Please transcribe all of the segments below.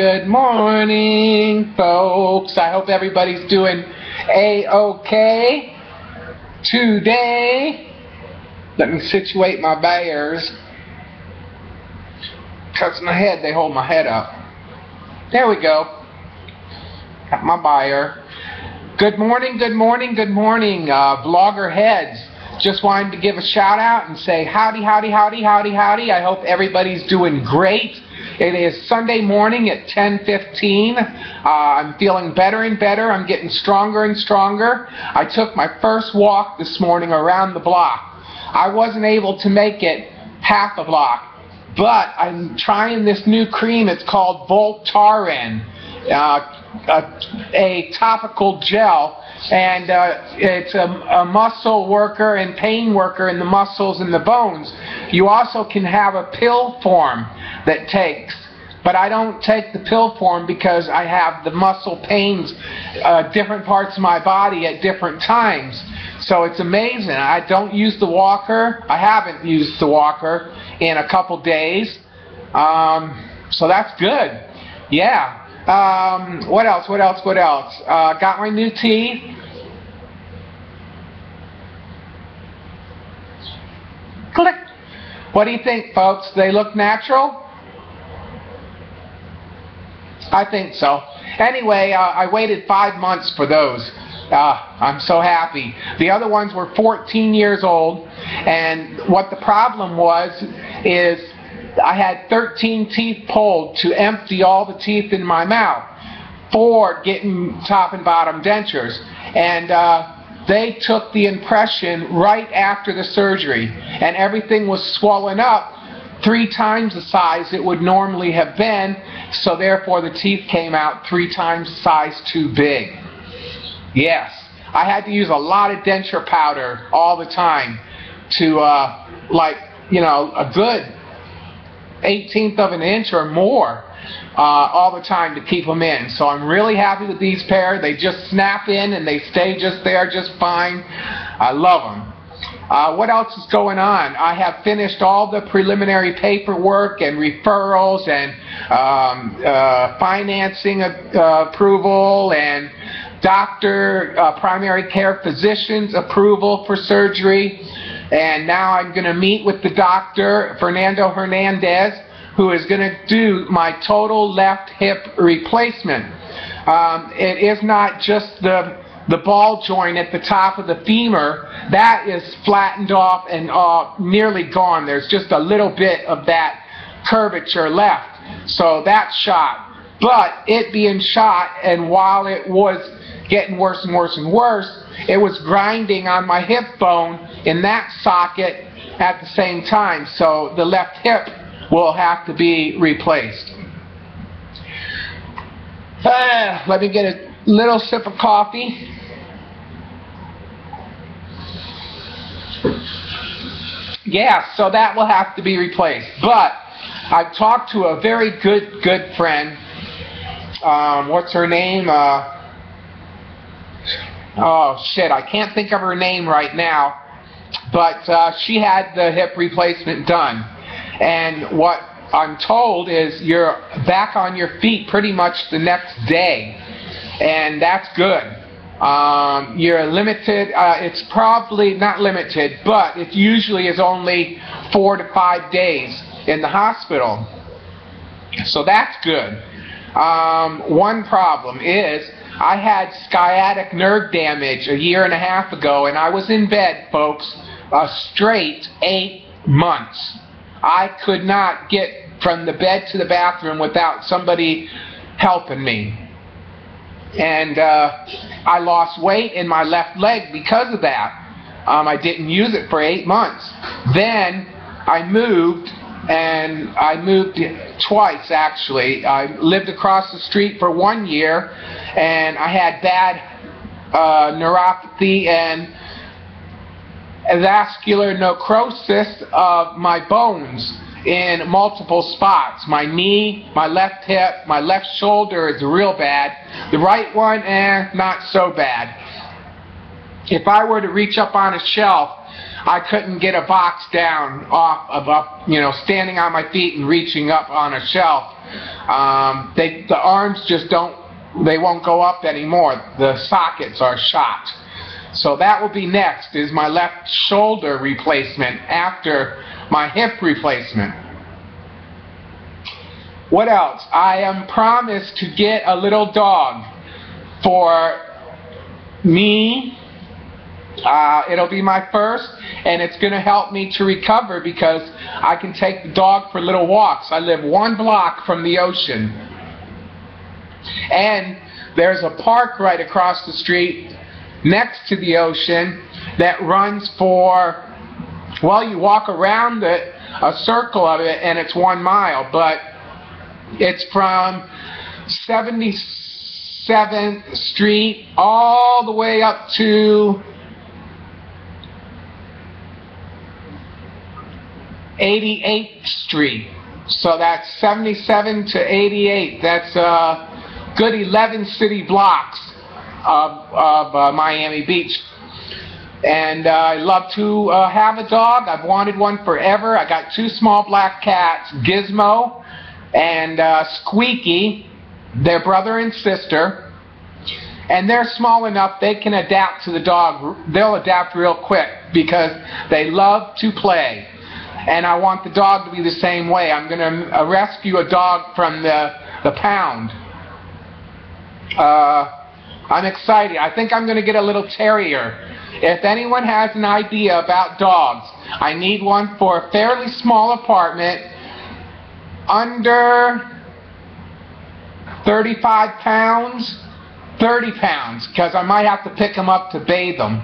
Good morning, folks. I hope everybody's doing A-OK today. Let me situate my bears. Because my head, they hold my head up. There we go. Got my bear. Good morning, good morning, good morning, vlogger heads. Just wanted to give a shout out and say howdy, howdy, howdy, howdy, howdy. I hope everybody's doing great. It is Sunday morning at 10:15. I'm feeling better and better. I'm getting stronger and stronger. I took my first walk this morning around the block. I wasn't able to make it half a block, but I'm trying this new cream. It's called Voltaren. A topical gel, and it's a muscle worker and pain worker in the muscles and the bones. You also can have a pill form that takes, but I don't take the pill form because I have the muscle pains, different parts of my body at different times. So it's amazing. I don't use the walker. I haven't used the walker in a couple days. So that's good. Yeah. What else? Got my new tea. Click. What do you think, folks? They look natural? I think so. Anyway, I waited 5 months for those. I'm so happy. The other ones were 14 years old, and what the problem was is I had 13 teeth pulled to empty all the teeth in my mouth for getting top and bottom dentures. And they took the impression right after the surgery. And everything was swollen up 3 times the size it would normally have been. So therefore the teeth came out 3 times the size too big. Yes. I had to use a lot of denture powder all the time to like, you know, a good 18th of an inch or more all the time to keep them in. So I'm really happy with these pair. They just snap in and they stay just there just fine. I love them. What else is going on? I have finished all the preliminary paperwork and referrals and financing approval and doctor primary care physician's approval for surgery. And now I'm going to meet with the doctor, Fernando Hernandez, who is going to do my total left hip replacement. It is not just the ball joint at the top of the femur. That is flattened off and nearly gone. There's just a little bit of that curvature left. So that's shot. But it being shot, and while it was getting worse and worse and worse, it was grinding on my hip bone in that socket at the same time. So the left hip will have to be replaced. Let me get a little sip of coffee. Yeah, so that will have to be replaced. But I've talked to a very good friend. What's her name? Oh shit, I can't think of her name right now, but she had the hip replacement done, and what I'm told is you're back on your feet pretty much the next day, and that's good. You're limited, it's probably not limited, but it usually is only 4 to 5 days in the hospital, so that's good. One problem is I had sciatic nerve damage a 1.5 years ago, and I was in bed, folks, a straight 8 months. I could not get from the bed to the bathroom without somebody helping me. And I lost weight in my left leg because of that. I didn't use it for 8 months. Then I moved, and I moved twice, actually. I lived across the street for 1 year, and I had bad neuropathy and vascular necrosis of my bones in multiple spots. My knee, my left hip, my left shoulder is real bad. The right one, not so bad. If I were to reach up on a shelf, I couldn't get a box down off of up, you know, standing on my feet and reaching up on a shelf. The arms just don't, they won't go up anymore. The sockets are shot. So that will be next, is my left shoulder replacement after my hip replacement. What else? I am promised to get a little dog for me. It'll be my first, and it's going to help me to recover because I can take the dog for little walks. I live 1 block from the ocean. And there's a park right across the street next to the ocean that runs for, well, you walk around it, a circle of it, and it's 1 mile, but it's from 77th Street all the way up to 88th Street. So that's 77 to 88. That's a good 11 city blocks of Miami Beach. And I love to have a dog. I've wanted one forever. I got 2 small black cats, Gizmo and Squeaky. They're brother and sister. And they're small enough they can adapt to the dog. They'll adapt real quick because they love to play. And I want the dog to be the same way. I'm going to rescue a dog from the pound. I'm excited. I think I'm going to get a little terrier. If anyone has an idea about dogs, I need one for a fairly small apartment, under 35 pounds, 30 pounds, because I might have to pick them up to bathe them.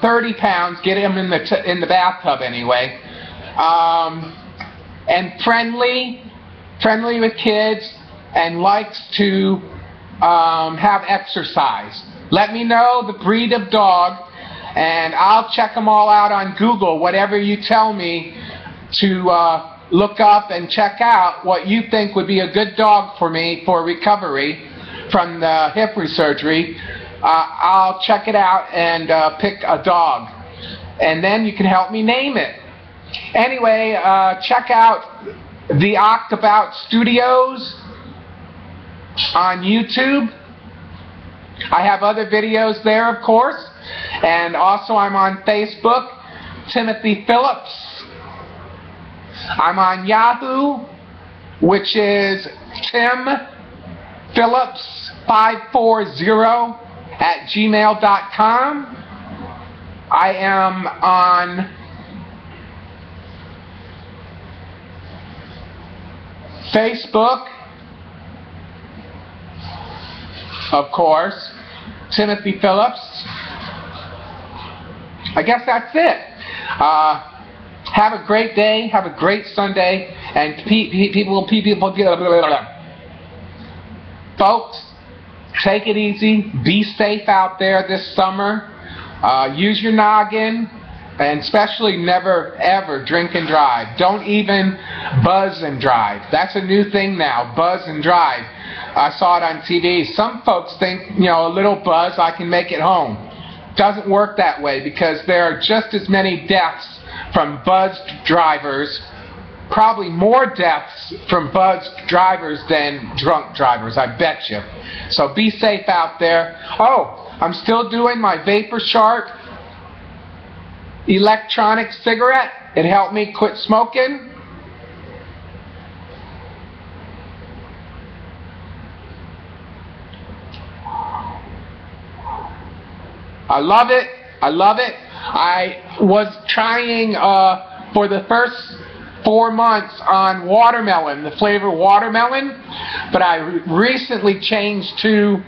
30 pounds, get them in the bathtub anyway. And friendly with kids, and likes to have exercise. Let me know the breed of dog, and I'll check them all out on Google, whatever you tell me to look up and check out what you think would be a good dog for me for recovery from the hip surgery. I'll check it out and pick a dog, and then you can help me name it. Anyway, check out the Octabout Studios on YouTube. I have other videos there, of course, and also I'm on Facebook, Timothy Phillips. I'm on Yahoo, which is timphillips540@gmail.com. I am on Facebook, of course, Timothy Phillips. I guess that's it. Have a great day, have a great Sunday, and folks, take it easy, be safe out there this summer, use your noggin, and especially never ever drink and drive. Don't even buzz and drive. That's a new thing now, buzz and drive. I saw it on TV. Some folks think, you know, a little buzz, I can make it home. Doesn't work that way, because there are just as many deaths from buzzed drivers, probably more deaths from buzzed drivers than drunk drivers, I bet you. So be safe out there. Oh, I'm still doing my Vapor Shark electronic cigarette. It helped me quit smoking. I love it. I love it. I was trying for the first 4 months on watermelon, the flavor watermelon, but I recently changed to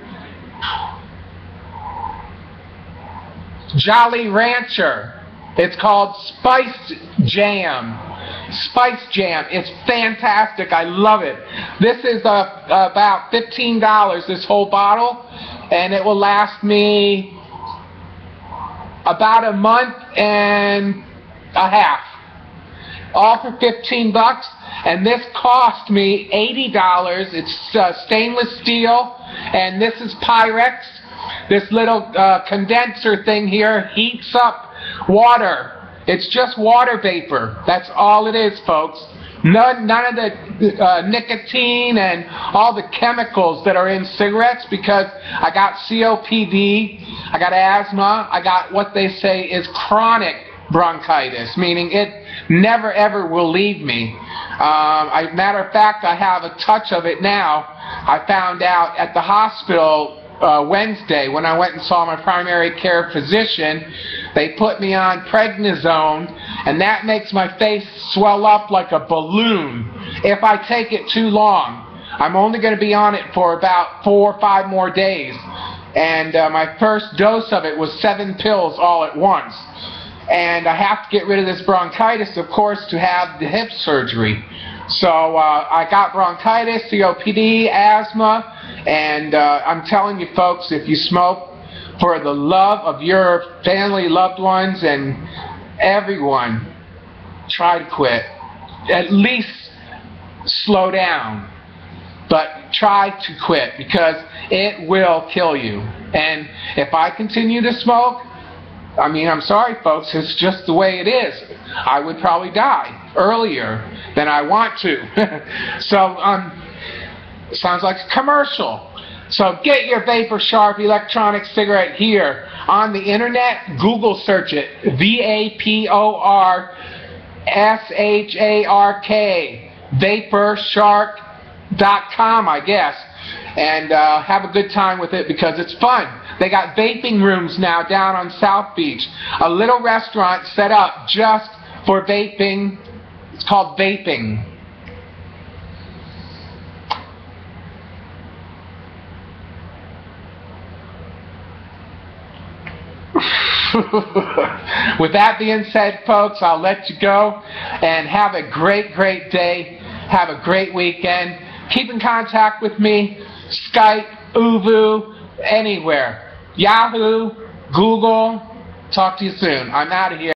Jolly Rancher. It's called Spice Jam. Spice Jam. It's fantastic. I love it. This is about $15, this whole bottle, and it will last me about a month and a half. All for $15, and this cost me $80. It's stainless steel, and this is Pyrex. This little condenser thing here heats up water It's just water vapor. That's all it is, folks. None of the nicotine and all the chemicals that are in cigarettes, because I got COPD, I got asthma, I got what they say is chronic bronchitis, meaning it never ever will leave me. Matter of fact, I have a touch of it now. I found out at the hospital Wednesday when I went and saw my primary care physician. They put me on prednisone, and that makes my face swell up like a balloon if I take it too long. I'm only going to be on it for about 4 or 5 more days, and my first dose of it was 7 pills all at once. And I have to get rid of this bronchitis, of course, to have the hip surgery. So I got bronchitis, COPD, asthma, and I'm telling you folks, if you smoke, for the love of your family, loved ones, and everyone, try to quit. At least slow down, but try to quit, because it will kill you. And if I continue to smoke, I mean, I'm sorry, folks, it's just the way it is. I would probably die earlier than I want to. So, sounds like a commercial. So get your Vapor Shark electronic cigarette here on the internet. Google search it, VAPOR SHARK, VaporShark.com, I guess. And have a good time with it, because it's fun. They got vaping rooms now down on South Beach. A little restaurant set up just for vaping. It's called Vaping. With that being said, folks, I'll let you go, and have a great, great day. Have a great weekend. Keep in contact with me, Skype, Uvu, anywhere. Yahoo, Google. Talk to you soon. I'm out of here.